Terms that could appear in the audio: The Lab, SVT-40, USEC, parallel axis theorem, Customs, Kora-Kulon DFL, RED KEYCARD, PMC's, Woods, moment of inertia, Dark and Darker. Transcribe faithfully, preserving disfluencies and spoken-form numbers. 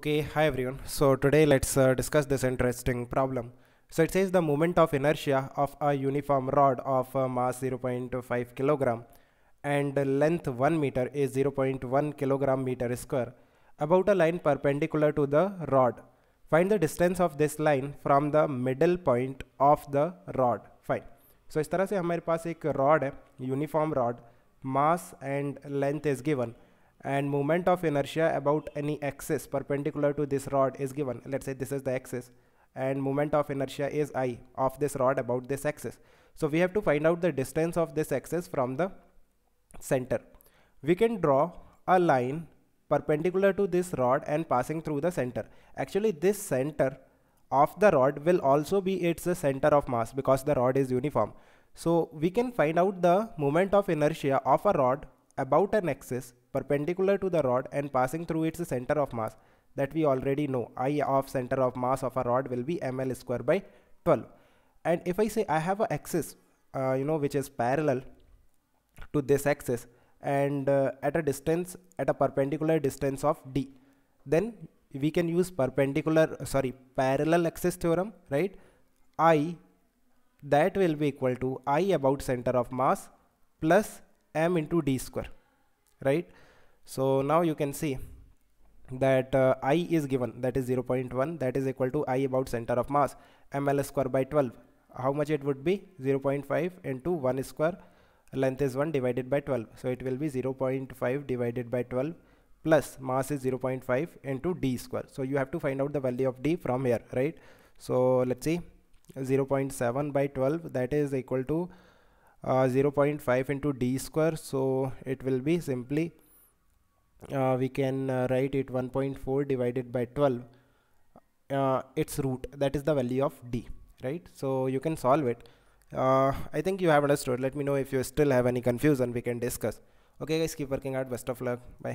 Okay, hi everyone. So today let's uh, discuss this interesting problem. So it says the moment of inertia of a uniform rod of uh, mass zero point five kilogram and length one meter is zero point one kilogram meter square about a line perpendicular to the rod. Find the distance of this line from the middle point of the rod. Fine. So इस तरह से हमारे पास एक rod है, uniform rod, mass and length is given. And moment of inertia about any axis perpendicular to this rod is given. Let's say this is the axis and moment of inertia is I of this rod about this axis. So we have to find out the distance of this axis from the center. We can draw a line perpendicular to this rod and passing through the center. Actually this center of the rod will also be its center of mass because the rod is uniform. So we can find out the moment of inertia of a rod about an axis perpendicular to the rod and passing through its center of mass that we already know. I of center of mass of a rod will be m L square by twelve. And if I say I have an axis, uh, you know, which is parallel to this axis and uh, at a distance, at a perpendicular distance of D, then we can use perpendicular, sorry, parallel axis theorem, right? I, that will be equal to I about center of mass plus m into d square, right? So now you can see that uh, I is given, that is zero point one, that is equal to I about center of mass m L square by twelve. How much it would be? zero point five into one square, length is one divided by twelve, so it will be zero point five divided by twelve plus mass is zero point five into d square. So you have to find out the value of d from here, right? So let's see, zero point seven by twelve, that is equal to Uh, zero point five into d square, so it will be simply uh, we can uh, write it one point four divided by twelve, uh, its root, that is the value of d, right? So you can solve it. uh, I think you have understood. Let me know if you still have any confusion, we can discuss. Okay guys, keep working out, best of luck, bye.